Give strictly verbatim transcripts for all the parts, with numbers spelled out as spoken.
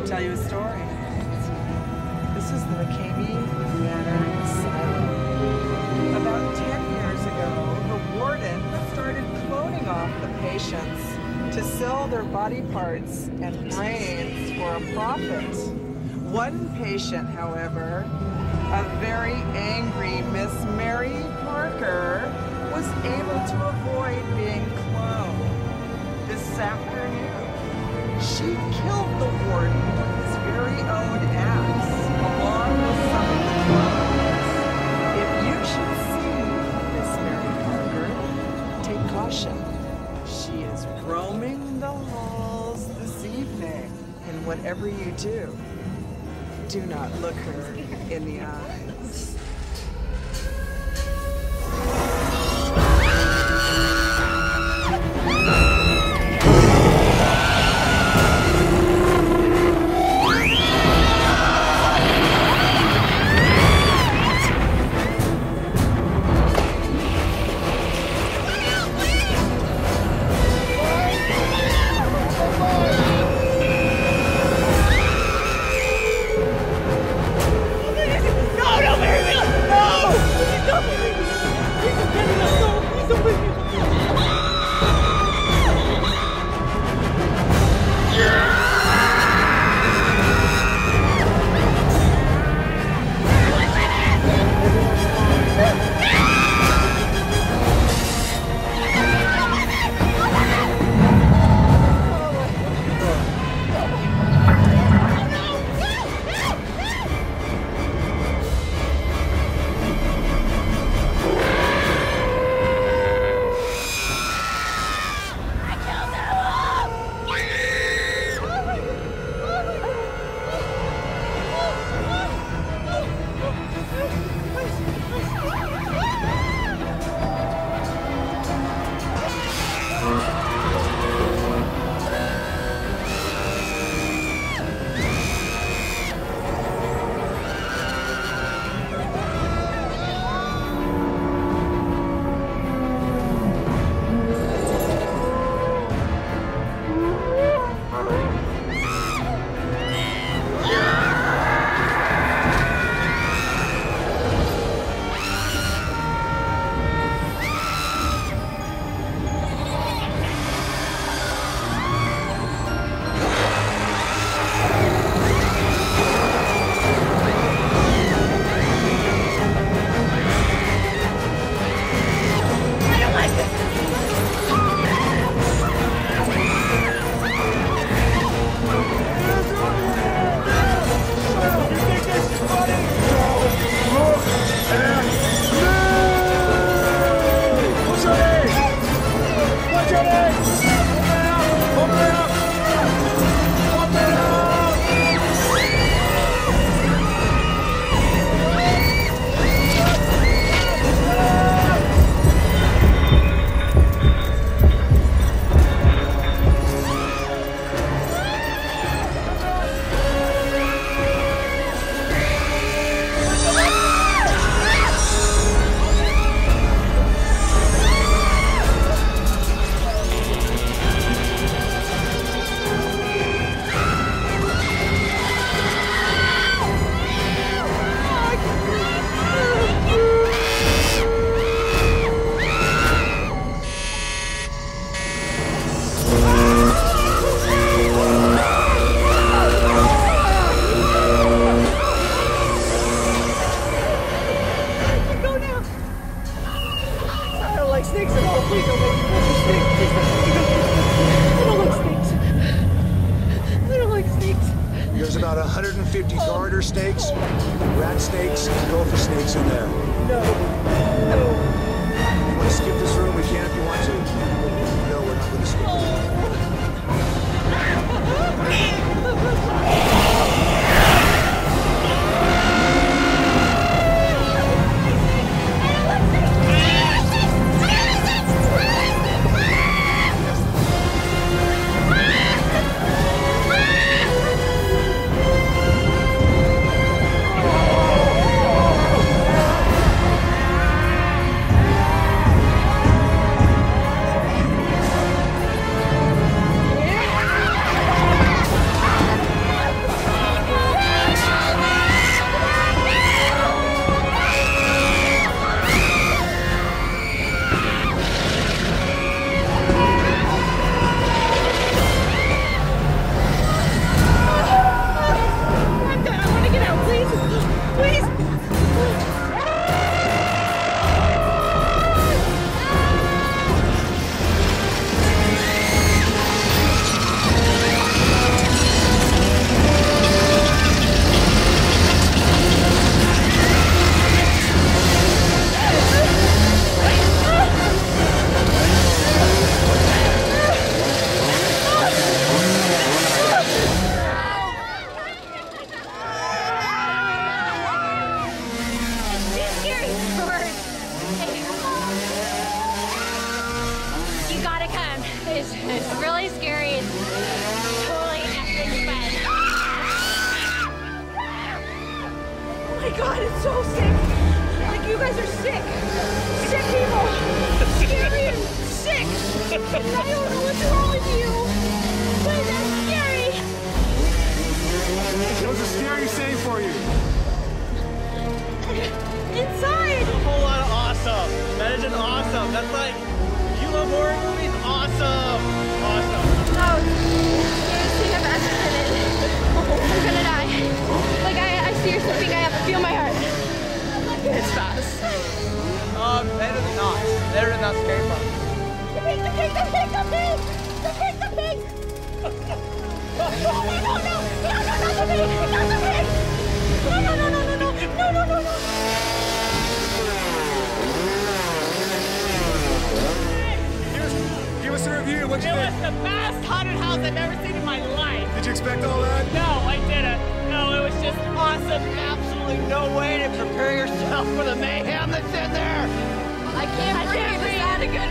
going to tell you a story. This is the McKamey Manor Asylum. About ten years ago, the warden started cloning off the patients to sell their body parts and brains for a profit. One patient, however, a very angry Miss Mary Parker, was able to avoid being cloned. This afternoon, she killed the warden with his very own axe, along with some of the clones. If you should see Miss Mary Parker, take caution. She is roaming the halls this evening, and whatever you do, do not look her in the eyes. Snakes at all, please don't make me I don't like snakes. I don't like snakes. There's about one hundred fifty oh. corridor snakes, oh. rat snakes, and gopher snakes in there. No. No. You want to skip this room? We can if you want to. No, we're not going to skip oh. it. so sick. Like, you guys are sick. Sick people. Scary and sick. And I don't know what's wrong with you. But that's scary. That was a scary save for you. Inside. That's a whole lot of awesome. That is an awesome. That's like, you love horror movies? Awesome. Awesome. Oh, scariest thing I've ever been in. I'm gonna die. Like, I, I seriously think I have to feel my heart. It's fast. Um, better than not. Better than not scary part. The pig, the pig, the pig, the pig! The pig, the pig! No, no, no, no, no, not the pig! Not the pig! No, no, no, no, no, no, no, no, no! Give us a review, what'd you think? It was the best haunted house I've ever seen in my life! Did you expect all that? No, I didn't. No, it was just awesome. Absolutely no way to prepare yourself for the mayhem that's in there! I can't believe I had a good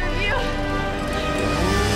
review!